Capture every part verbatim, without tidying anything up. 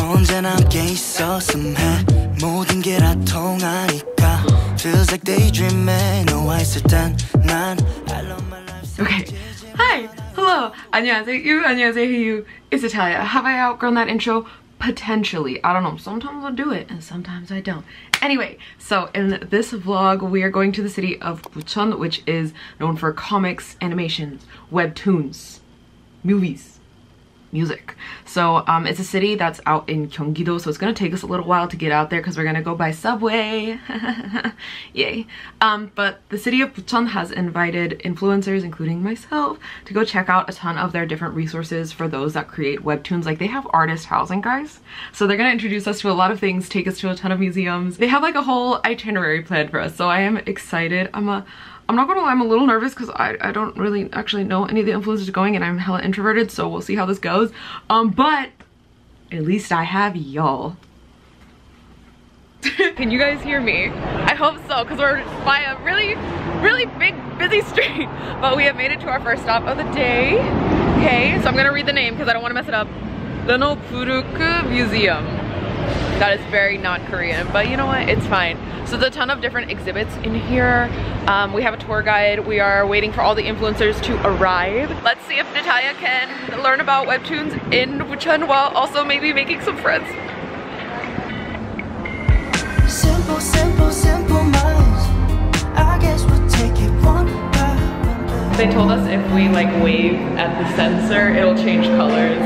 언제나 깨 있었음 해 모든 게 다 통하니까 Feels like daydream에 너와 있을 땐 난 I love my life. Okay. Hi. Hello. 안녕하세요. 안녕하세요. It's Natalia. Have I outgrown that intro? Potentially. I don't know. Sometimes I'll do it and sometimes I don't. Anyway, so in this vlog, we are going to the city of Bucheon, which is known for comics, animations, webtoons, movies, music. So um, it's a city that's out in Gyeonggi-do, so it's going to take us a little while to get out there because we're going to go by subway. Yay. Um, but the city of Bucheon has invited influencers, including myself, to go check out a ton of their different resources for those that create webtoons. Like, they have artist housing, guys. So they're going to introduce us to a lot of things, take us to a ton of museums. They have like a whole itinerary plan for us, so I am excited. I'm a I'm not gonna lie, I'm a little nervous because I, I don't really actually know any of the influencers going and I'm hella introverted, so we'll see how this goes. Um, but at least I have y'all. Can you guys hear me? I hope so, because we're by a really, really big, busy street. But we have made it to our first stop of the day. Okay, so I'm gonna read the name because I don't want to mess it up. Renoburg Museum. That is very not Korean, but you know what, it's fine. So there's a ton of different exhibits in here. Um, we have a tour guide. We are waiting for all the influencers to arrive. Let's see if Natalia can learn about webtoons in Bucheon while also maybe making some friends. Simple, simple, simple minds. I guess we'll take it one by one. They told us if we like wave at the sensor, it'll change colors.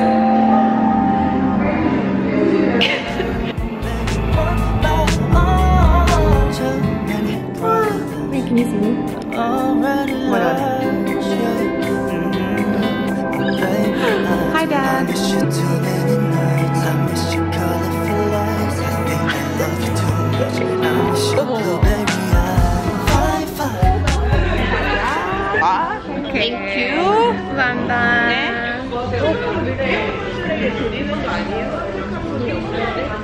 Can you see me? What up? Hi, Dad. Thank you.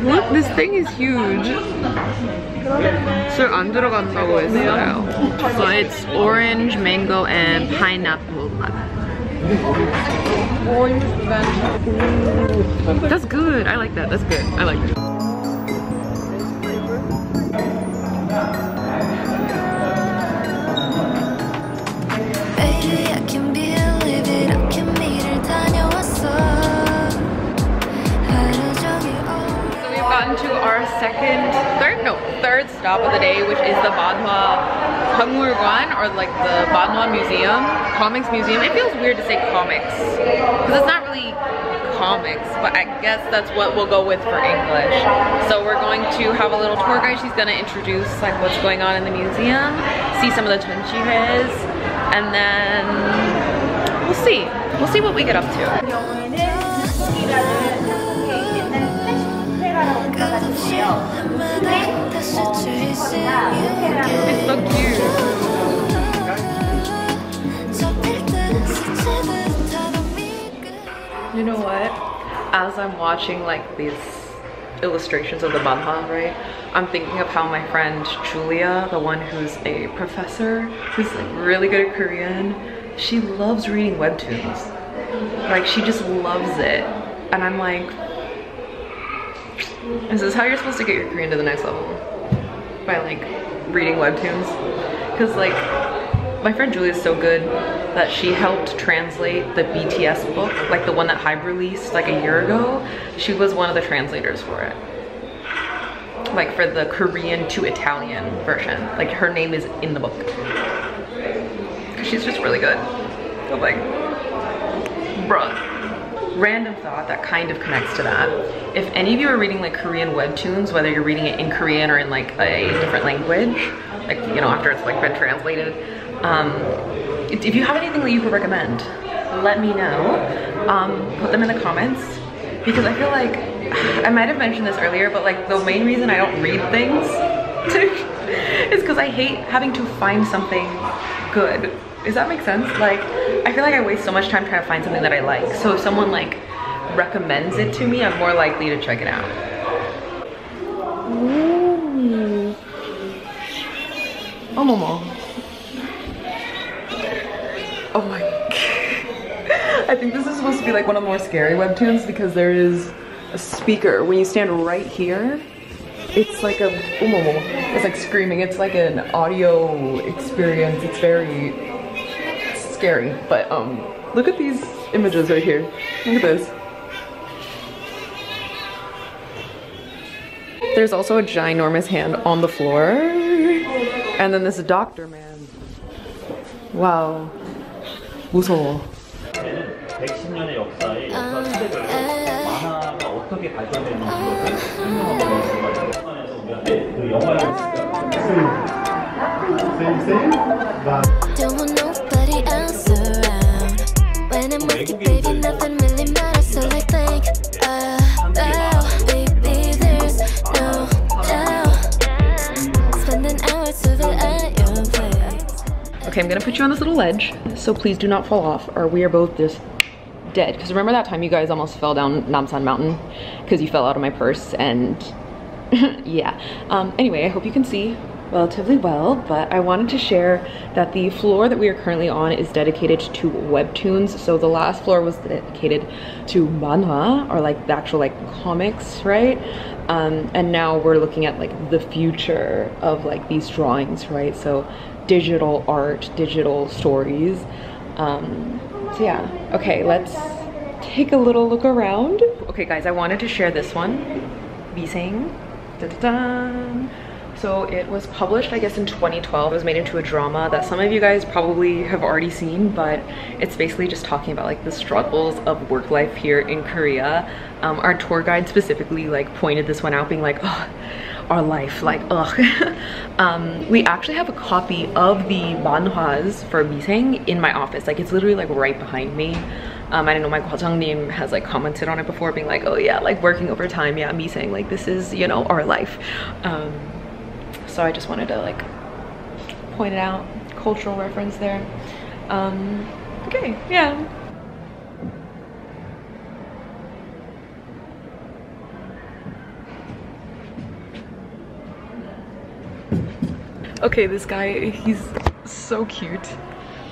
Look, this thing is huge. So it's orange, mango, and pineapple. That's good. I like that. That's good. I like it. To our second, third, no, third stop of the day, which is the Manhwa Heomulggan, or like the Manhwa Museum, Comics Museum. It feels weird to say comics, because it's not really comics, but I guess that's what we'll go with for English. So we're going to have a little tour guide. She's gonna introduce like what's going on in the museum, see some of the chunchihes, and then we'll see. We'll see what we get up to. It's so cute. You know what? As I'm watching like these illustrations of the Manhwa, right? I'm thinking of how my friend Julia, the one who's a professor, who's like really good at Korean, she loves reading webtoons. Like, she just loves it. And I'm like, this is how you're supposed to get your Korean to the next level, by like reading webtoons, because like my friend Julia is so good that she helped translate the B T S book, like the one that Hype released like a year ago. She was one of the translators for it, like for the Korean to Italian version. Like, her name is in the book because she's just really good. I'm like, bruh. Random thought that kind of connects to that. If any of you are reading like Korean webtoons, whether you're reading it in Korean or in like a different language, like, you know, after it's like been translated, um, if you have anything that you could recommend, let me know. Um, put them in the comments, because I feel like, I might have mentioned this earlier, but like the main reason I don't read things is because I hate having to find something good. Does that make sense? Like, I feel like I waste so much time trying to find something that I like. So if someone like recommends it to me, I'm more likely to check it out. Ooh. Oh, mama. Oh my. I think this is supposed to be like one of the more scary webtoons because there is a speaker. When you stand right here, it's like a, it's like screaming. It's like an audio experience. It's very scary, but um, look at these images right here. Look at this. There's also a ginormous hand on the floor. And then this doctor man. Wow. 무서워. 백십 년의 역사에 역사책을 만화가 어떻게 발전되는지 설명하고 있는 거예요. 그래서 우리가 그 영화를 Okay, I'm gonna put you on this little ledge, so please do not fall off, or we are both just dead. Because remember that time you guys almost fell down Namsan Mountain because you fell out of my purse, and yeah. Um, anyway, I hope you can see relatively well, but I wanted to share that the floor that we are currently on is dedicated to webtoons. So the last floor was dedicated to manhwa, or like the actual like comics, right? Um, and now we're looking at like the future of like these drawings, right? So digital art, digital stories. Um, so yeah, okay, let's take a little look around. Okay guys, I wanted to share this one, Miseung. So it was published, I guess, in twenty twelve. It was made into a drama that some of you guys probably have already seen, but it's basically just talking about like the struggles of work life here in Korea. Um, our tour guide specifically like pointed this one out, being like, oh, our life, like, ugh. um, we actually have a copy of the manhwas for 미생 in my office. Like, it's literally like right behind me. Um, I don't know, my 과장님 has like commented on it before, being like, oh yeah, like working overtime, yeah, 미생, like this is, you know, our life. Um, So I just wanted to like point it out, cultural reference there. Um, okay, yeah. Okay, this guy, he's so cute.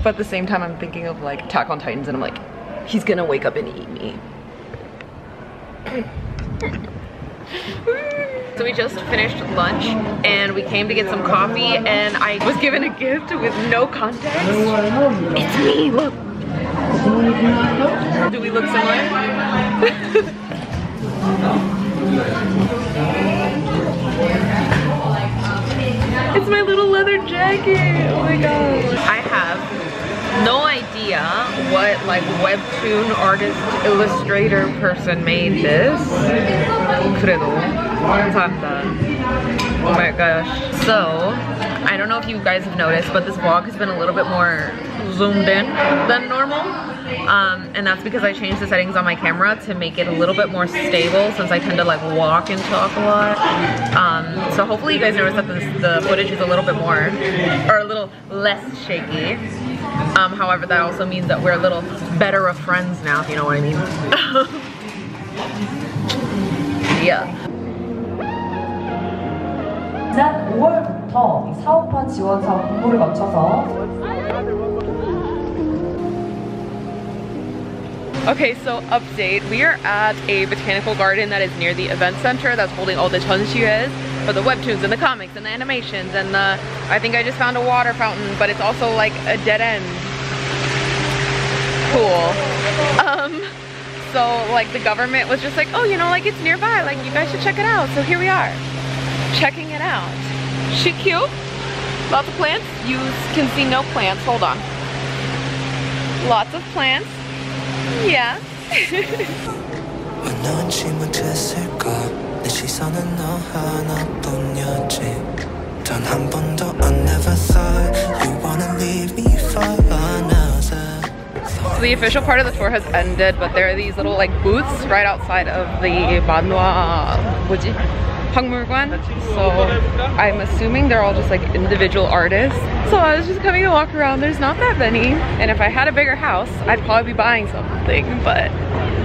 But at the same time, I'm thinking of like Attack on Titans, and I'm like, he's gonna wake up and eat me. So we just finished lunch and we came to get some coffee, and I was given a gift with no context. It's me, look. Do we look similar? It's my little leather jacket. Oh my gosh. I have no idea what like webtoon artist illustrator person made this. 그래도. Oh my gosh. So, I don't know if you guys have noticed, but this vlog has been a little bit more zoomed in than normal. Um, and that's because I changed the settings on my camera to make it a little bit more stable, since I tend to like walk and talk a lot. Um, so hopefully you guys notice that this, the footage is a little bit more, or a little less shaky. Um, however, that also means that we're a little better of friends now, if you know what I mean. Yeah. 지난 오월부터 사업화 지원 사업 공모를 거쳐서 Okay, so update. We are at a botanical garden that is near the event center that's holding all the jeonshiyues for the webtoons and the comics and the animations and the... I think I just found a water fountain, but it's also like a dead end. Cool. Um, so like the government was just like, oh, you know, like it's nearby, like you guys should check it out. So here we are, checking it out. She cute. Lots of plants. You can see no plants. Hold on. Lots of plants. Yeah. So the official part of the tour has ended, but there are these little like booths right outside of the Badhua. Heomulggan, so I'm assuming they're all just like individual artists. So I was just coming to walk around, there's not that many, and if I had a bigger house I'd probably be buying something, but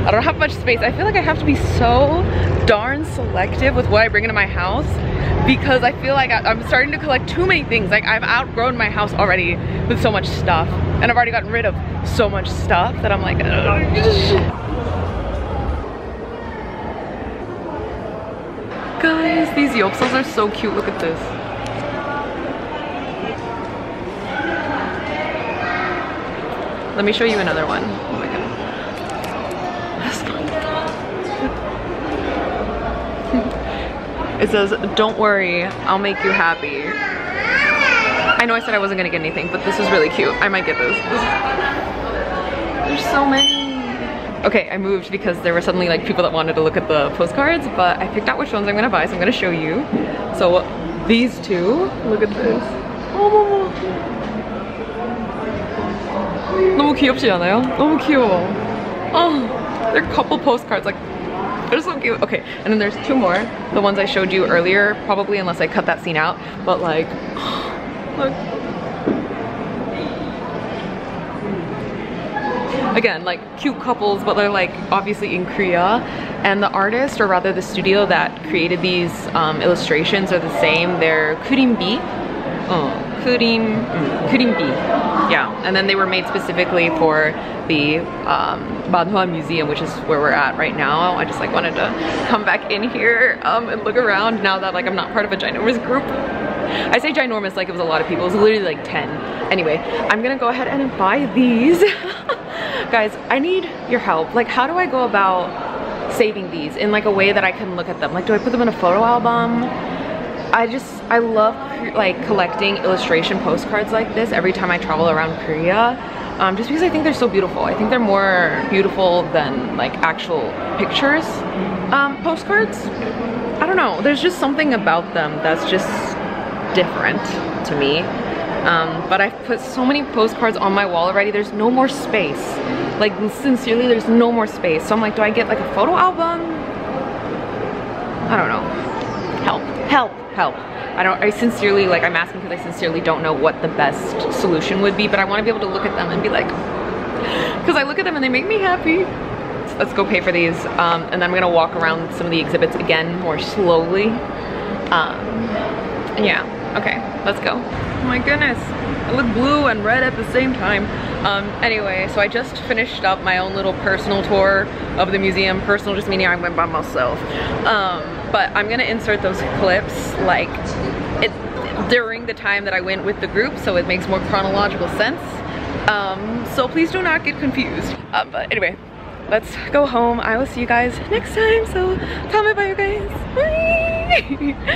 I don't have much space. I feel like I have to be so darn selective with what I bring into my house because I feel like I'm starting to collect too many things. Like I've outgrown my house already with so much stuff, and I've already gotten rid of so much stuff that I'm like, ugh. Guys, these yopsels are so cute. Look at this. Let me show you another one. Oh my god. It says, "Don't worry, I'll make you happy." I know I said I wasn't gonna get anything, but this is really cute. I might get this. There's so many. Okay, I moved because there were suddenly like people that wanted to look at the postcards, but I picked out which ones I'm gonna buy, so I'm gonna show you. So these two, look at this. Oh, 너무 귀엽지 않아요? 너무 귀여워. Oh, they're couple postcards, like. They're so cute. Okay, and then there's two more. The ones I showed you earlier, probably, unless I cut that scene out. But like, look. Again, like cute couples, but they're like obviously in Korea. And the artist, or rather the studio that created these um, illustrations are the same. They're Geurimbi. Oh. Geurim, Geurimbi, yeah, and then they were made specifically for the um, Manhwa Museum, which is where we're at right now. I just like wanted to come back in here um, and look around now that like I'm not part of a ginormous group. I say ginormous like it was a lot of people, it was literally like ten. Anyway, I'm gonna go ahead and buy these. Guys, I need your help. Like, how do I go about saving these in like a way that I can look at them? Like, do I put them in a photo album? I just, I love like collecting illustration postcards like this every time I travel around Korea, um, just because I think they're so beautiful. I think they're more beautiful than like actual pictures, um, postcards. I don't know, there's just something about them that's just different to me. Um, but I've put so many postcards on my wall already, there's no more space. Like sincerely, there's no more space. So I'm like, do I get like a photo album? I don't know. Help, help, help. I don't, I sincerely, like I'm asking because I sincerely don't know what the best solution would be, but I want to be able to look at them and be like, because I look at them and they make me happy. So let's go pay for these. Um, and I'm going to walk around some of the exhibits again more slowly. Um, yeah, okay, let's go. Oh my goodness, I look blue and red at the same time. Um, anyway, so I just finished up my own little personal tour of the museum. Personal just meaning I went by myself. Um, But I'm gonna insert those clips like it during the time that I went with the group, so it makes more chronological sense. Um, so please do not get confused. Uh, but anyway, let's go home. I will see you guys next time. So comment by you guys. Bye.